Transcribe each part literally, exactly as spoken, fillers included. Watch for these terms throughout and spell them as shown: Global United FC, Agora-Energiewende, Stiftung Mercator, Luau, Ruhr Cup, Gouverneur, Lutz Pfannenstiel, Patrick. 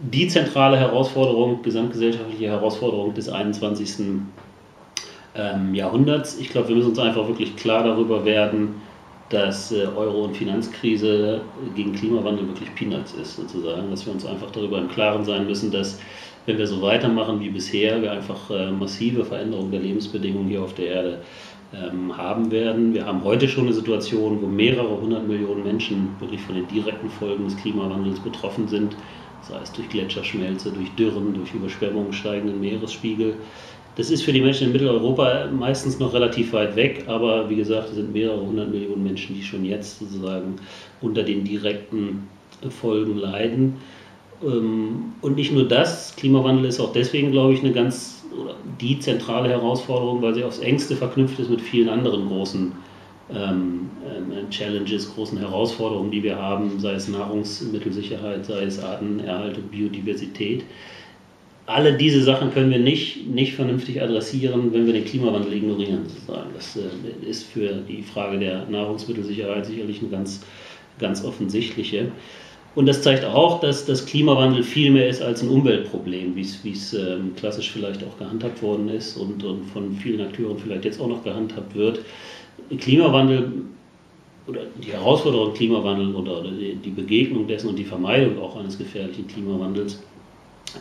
die zentrale Herausforderung, gesamtgesellschaftliche Herausforderung des einundzwanzigsten Jahrhunderts. Ich glaube, wir müssen uns einfach wirklich klar darüber werden, dass Euro- und Finanzkrise gegen Klimawandel wirklich Peanuts ist, sozusagen. Dass wir uns einfach darüber im Klaren sein müssen, dass, wenn wir so weitermachen wie bisher, wir einfach massive Veränderungen der Lebensbedingungen hier auf der Erde haben werden. Wir haben heute schon eine Situation, wo mehrere hundert Millionen Menschen wirklich von den direkten Folgen des Klimawandels betroffen sind, sei es durch Gletscherschmelze, durch Dürren, durch Überschwemmungen, steigenden Meeresspiegel. Das ist für die Menschen in Mitteleuropa meistens noch relativ weit weg, aber wie gesagt, es sind mehrere hundert Millionen Menschen, die schon jetzt sozusagen unter den direkten Folgen leiden. Und nicht nur das, Klimawandel ist auch deswegen, glaube ich, eine ganz, oder die zentrale Herausforderung, weil sie aufs Engste verknüpft ist mit vielen anderen großen Challenges, großen Herausforderungen, die wir haben, sei es Nahrungsmittelsicherheit, sei es Artenerhalt und Biodiversität. Alle diese Sachen können wir nicht, nicht vernünftig adressieren, wenn wir den Klimawandel ignorieren, sozusagen. Das ist für die Frage der Nahrungsmittelsicherheit sicherlich eine ganz, ganz offensichtliche. Und das zeigt auch, dass das Klimawandel viel mehr ist als ein Umweltproblem, wie es klassisch vielleicht auch gehandhabt worden ist und, und von vielen Akteuren vielleicht jetzt auch noch gehandhabt wird. Klimawandel oder die Herausforderung Klimawandel oder die Begegnung dessen und die Vermeidung auch eines gefährlichen Klimawandels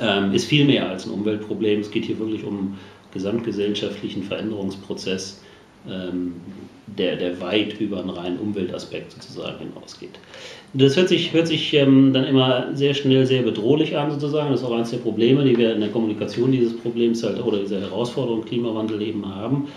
Ähm, ist viel mehr als ein Umweltproblem. Es geht hier wirklich um einen gesamtgesellschaftlichen Veränderungsprozess, ähm, der, der weit über einen reinen Umweltaspekt sozusagen hinausgeht. Das hört sich, hört sich ähm, dann immer sehr schnell sehr bedrohlich an sozusagen. Das ist auch eines der Probleme, die wir in der Kommunikation dieses Problems halt, oder dieser Herausforderung Klimawandel eben haben.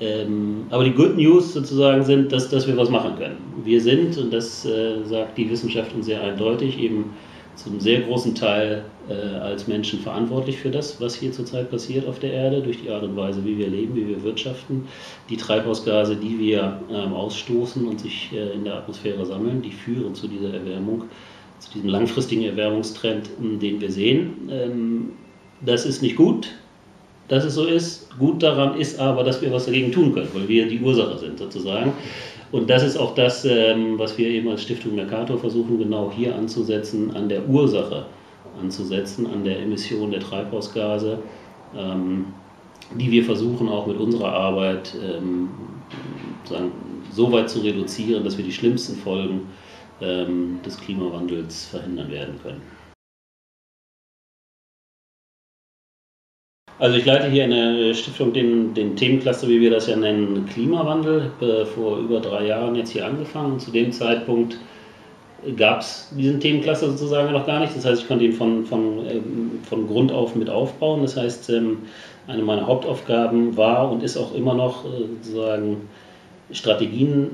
Ähm, aber die Good News sozusagen sind, dass, dass wir was machen können. Wir sind, und das äh, sagt die Wissenschaft uns sehr eindeutig, eben zum sehr großen Teil äh, als Menschen verantwortlich für das, was hier zurzeit passiert auf der Erde, durch die Art und Weise, wie wir leben, wie wir wirtschaften. Die Treibhausgase, die wir ähm, ausstoßen und sich äh, in der Atmosphäre sammeln, die führen zu dieser Erwärmung, zu diesem langfristigen Erwärmungstrend, den wir sehen. Ähm, das ist nicht gut, dass es so ist. Gut daran ist aber, dass wir was dagegen tun können, weil wir die Ursache sind sozusagen. Und das ist auch das, was wir eben als Stiftung Mercator versuchen, genau hier anzusetzen, an der Ursache anzusetzen, an der Emission der Treibhausgase, die wir versuchen auch mit unserer Arbeit so weit zu reduzieren, dass wir die schlimmsten Folgen des Klimawandels verhindern werden können. Also ich leite hier in der Stiftung den, den Themencluster, wie wir das ja nennen, Klimawandel. Ich habe vor über drei Jahren jetzt hier angefangen und zu dem Zeitpunkt gab es diesen Themencluster sozusagen noch gar nicht. Das heißt, ich konnte ihn von, von, von Grund auf mit aufbauen. Das heißt, eine meiner Hauptaufgaben war und ist auch immer noch sozusagen Strategien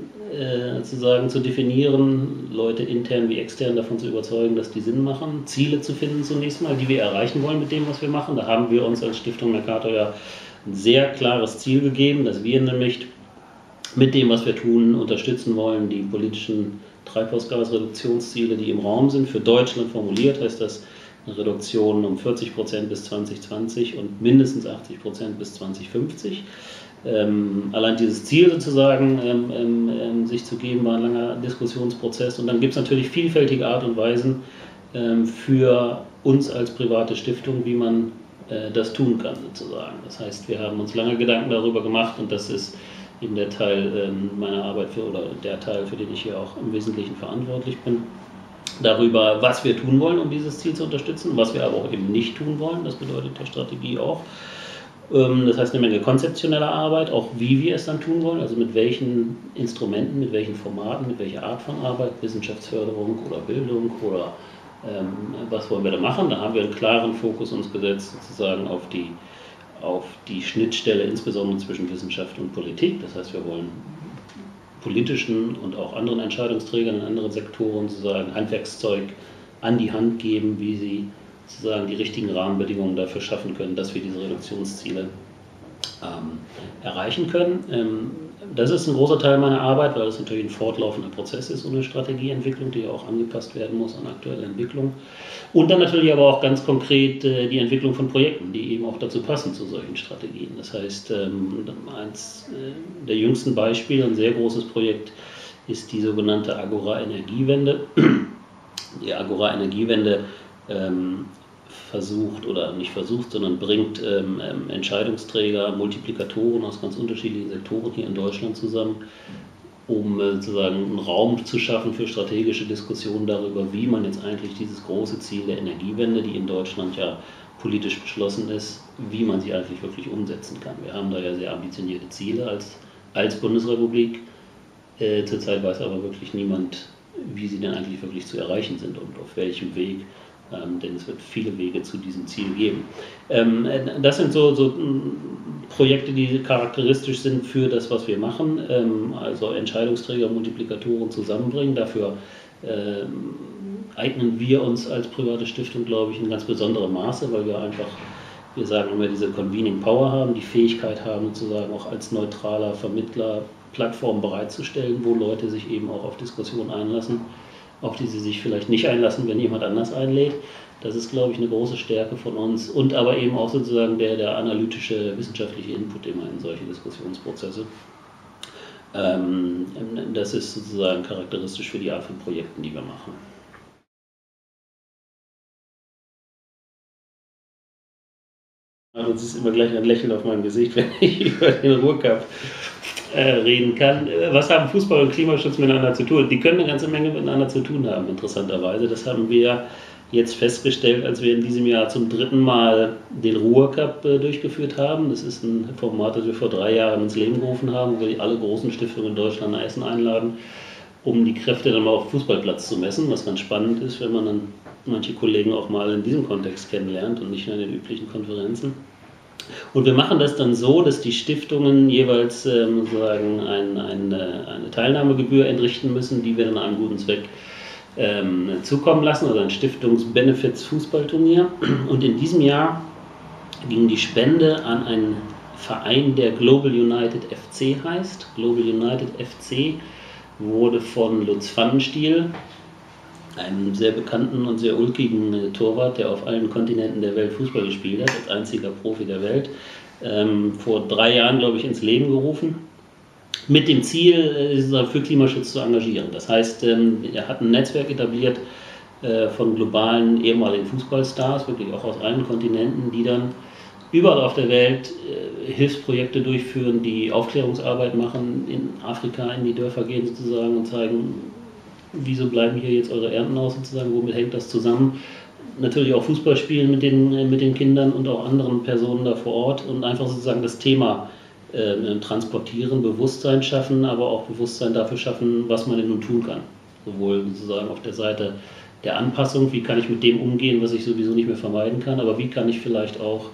sozusagen zu definieren, Leute intern wie extern davon zu überzeugen, dass die Sinn machen, Ziele zu finden zunächst mal, die wir erreichen wollen mit dem, was wir machen. Da haben wir uns als Stiftung Mercator ja ein sehr klares Ziel gegeben, dass wir nämlich mit dem, was wir tun, unterstützen wollen, die politischen Treibhausgasreduktionsziele, die im Raum sind. Für Deutschland formuliert heißt das eine Reduktion um vierzig Prozent bis zwanzig zwanzig und mindestens achtzig Prozent bis zwanzig fünfzig. Ähm, allein dieses Ziel sozusagen ähm, ähm, sich zu geben, war ein langer Diskussionsprozess. Und dann gibt es natürlich vielfältige Art und Weisen ähm, für uns als private Stiftung, wie man äh, das tun kann sozusagen. Das heißt, wir haben uns lange Gedanken darüber gemacht und das ist eben der Teil ähm, meiner Arbeit für, oder der Teil, für den ich hier auch im Wesentlichen verantwortlich bin, darüber, was wir tun wollen, um dieses Ziel zu unterstützen, was wir aber auch eben nicht tun wollen. Das bedeutet der Strategie auch. Das heißt, eine Menge konzeptioneller Arbeit, auch wie wir es dann tun wollen, also mit welchen Instrumenten, mit welchen Formaten, mit welcher Art von Arbeit, Wissenschaftsförderung oder Bildung oder ähm, was wollen wir da machen. Da haben wir einen klaren Fokus uns gesetzt sozusagen auf die, auf die Schnittstelle, insbesondere zwischen Wissenschaft und Politik. Das heißt, wir wollen politischen und auch anderen Entscheidungsträgern in anderen Sektoren sozusagen Handwerkszeug an die Hand geben, wie sie sozusagen die richtigen Rahmenbedingungen dafür schaffen können, dass wir diese Reduktionsziele ähm, erreichen können. Ähm, das ist ein großer Teil meiner Arbeit, weil es natürlich ein fortlaufender Prozess ist, so eine Strategieentwicklung, die auch angepasst werden muss an aktuelle Entwicklung. Und dann natürlich aber auch ganz konkret äh, die Entwicklung von Projekten, die eben auch dazu passen zu solchen Strategien. Das heißt, ähm, eins äh, der jüngsten Beispiele, ein sehr großes Projekt, ist die sogenannte Agora-Energiewende. Die Agora-Energiewende Ähm, versucht oder nicht versucht, sondern bringt ähm, Entscheidungsträger, Multiplikatoren aus ganz unterschiedlichen Sektoren hier in Deutschland zusammen, um äh, sozusagen einen Raum zu schaffen für strategische Diskussionen darüber, wie man jetzt eigentlich dieses große Ziel der Energiewende, die in Deutschland ja politisch beschlossen ist, wie man sie eigentlich wirklich umsetzen kann. Wir haben da ja sehr ambitionierte Ziele als, als Bundesrepublik. Äh, zurzeit weiß aber wirklich niemand, wie sie denn eigentlich wirklich zu erreichen sind und auf welchem Weg. Ähm, denn es wird viele Wege zu diesem Ziel geben. Ähm, das sind so, so Projekte, die charakteristisch sind für das, was wir machen, ähm, also Entscheidungsträger, Multiplikatoren zusammenbringen. Dafür ähm, eignen wir uns als private Stiftung, glaube ich, in ganz besonderem Maße, weil wir einfach, wir sagen immer, diese Convening Power haben, die Fähigkeit haben, sozusagen auch als neutraler Vermittler Plattformen bereitzustellen, wo Leute sich eben auch auf Diskussionen einlassen, auf die sie sich vielleicht nicht einlassen, wenn jemand anders einlädt. Das ist, glaube ich, eine große Stärke von uns und aber eben auch sozusagen der, der analytische, der wissenschaftliche Input immer in solche Diskussionsprozesse. Ähm, das ist sozusagen charakteristisch für die Art von Projekten, die wir machen. Also es ist immer gleich ein Lächeln auf meinem Gesicht, wenn ich über den Ruhr Cup reden kann. Was haben Fußball und Klimaschutz miteinander zu tun? Die können eine ganze Menge miteinander zu tun haben, interessanterweise. Das haben wir jetzt festgestellt, als wir in diesem Jahr zum dritten Mal den Ruhr Cup durchgeführt haben. Das ist ein Format, das wir vor drei Jahren ins Leben gerufen haben, wo wir alle großen Stiftungen in Deutschland nach Essen einladen, um die Kräfte dann mal auf Fußballplatz zu messen, was ganz spannend ist, wenn man dann manche Kollegen auch mal in diesem Kontext kennenlernt und nicht nur in den üblichen Konferenzen. Und wir machen das dann so, dass die Stiftungen jeweils ähm, sozusagen ein, ein, eine Teilnahmegebühr entrichten müssen, die wir dann einem guten Zweck ähm, zukommen lassen, also ein Stiftungs-Benefits-Fußballturnier. Und in diesem Jahr ging die Spende an einen Verein, der Global United F C heißt. Global United F C wurde von Lutz Pfannenstiel, einem sehr bekannten und sehr ulkigen äh, Torwart, der auf allen Kontinenten der Welt Fußball gespielt hat, als einziger Profi der Welt, ähm, vor drei Jahren, glaube ich, ins Leben gerufen, mit dem Ziel, äh, für Klimaschutz zu engagieren. Das heißt, ähm, er hat ein Netzwerk etabliert äh, von globalen ehemaligen Fußballstars, wirklich auch aus allen Kontinenten, die dann überall auf der Welt äh, Hilfsprojekte durchführen, die Aufklärungsarbeit machen, in Afrika in die Dörfer gehen sozusagen und zeigen, wieso bleiben hier jetzt eure Ernten aus sozusagen, womit hängt das zusammen? Natürlich auch Fußball spielen mit den, mit den Kindern und auch anderen Personen da vor Ort und einfach sozusagen das Thema äh, transportieren, Bewusstsein schaffen, aber auch Bewusstsein dafür schaffen, was man denn nun tun kann. Sowohl sozusagen auf der Seite der Anpassung, wie kann ich mit dem umgehen, was ich sowieso nicht mehr vermeiden kann, aber wie kann ich vielleicht auch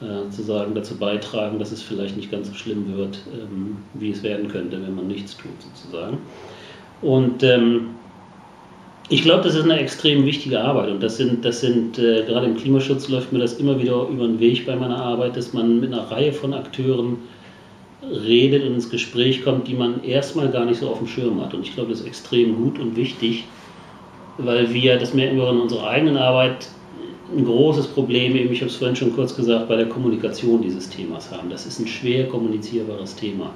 äh, sozusagen dazu beitragen, dass es vielleicht nicht ganz so schlimm wird, ähm, wie es werden könnte, wenn man nichts tut sozusagen. Und ähm, ich glaube, das ist eine extrem wichtige Arbeit und das sind, das sind äh, gerade im Klimaschutz läuft mir das immer wieder über den Weg bei meiner Arbeit, dass man mit einer Reihe von Akteuren redet und ins Gespräch kommt, die man erstmal gar nicht so auf dem Schirm hat. Und ich glaube, das ist extrem gut und wichtig, weil wir, das merken wir in unserer eigenen Arbeit, ein großes Problem, eben ich habe es vorhin schon kurz gesagt, bei der Kommunikation dieses Themas haben. Das ist ein schwer kommunizierbares Thema.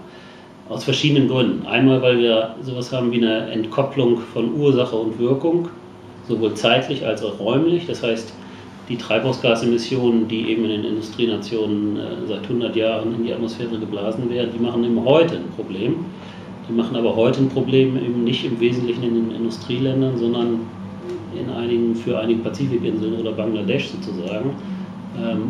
Aus verschiedenen Gründen. Einmal, weil wir sowas haben wie eine Entkopplung von Ursache und Wirkung, sowohl zeitlich als auch räumlich. Das heißt, die Treibhausgasemissionen, die eben in den Industrienationen seit hundert Jahren in die Atmosphäre geblasen werden, die machen eben heute ein Problem. Die machen aber heute ein Problem eben nicht im Wesentlichen in den Industrieländern, sondern in einigen, für einige Pazifikinseln oder Bangladesch sozusagen.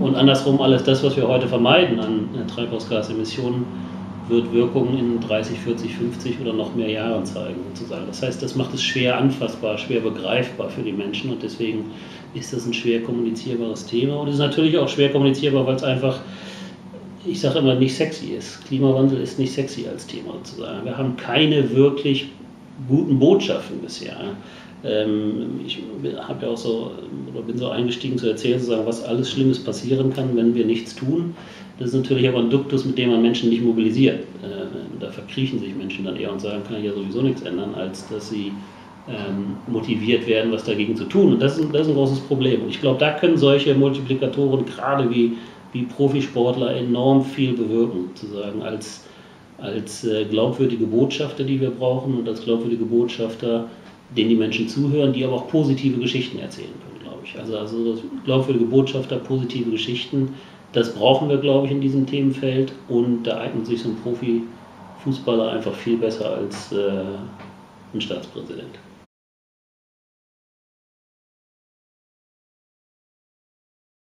Und andersrum, alles das, was wir heute vermeiden an Treibhausgasemissionen, wird Wirkungen in dreißig, vierzig, fünfzig oder noch mehr Jahren zeigen, sozusagen. Das heißt, das macht es schwer anfassbar, schwer begreifbar für die Menschen und deswegen ist das ein schwer kommunizierbares Thema und es ist natürlich auch schwer kommunizierbar, weil es einfach, ich sage immer, nicht sexy ist. Klimawandel ist nicht sexy als Thema, sozusagen. Wir haben keine wirklich guten Botschaften bisher. Ich habe ja auch so, oder bin so eingestiegen zu erzählen, sozusagen, was alles Schlimmes passieren kann, wenn wir nichts tun. Das ist natürlich aber ein Duktus, mit dem man Menschen nicht mobilisiert. Äh, da verkriechen sich Menschen dann eher und sagen, kann ich ja sowieso nichts ändern, als dass sie ähm, motiviert werden, was dagegen zu tun. Und das ist, das ist ein großes Problem. Und ich glaube, da können solche Multiplikatoren, gerade wie, wie Profisportler, enorm viel bewirken, sozusagen, als, als äh, glaubwürdige Botschafter, die wir brauchen und als glaubwürdige Botschafter, denen die Menschen zuhören, die aber auch positive Geschichten erzählen können, glaube ich. glaube ich. Also, also glaubwürdige Botschafter, positive Geschichten, das brauchen wir, glaube ich, in diesem Themenfeld. Und da eignet sich so ein Profifußballer einfach viel besser als äh, ein Staatspräsident.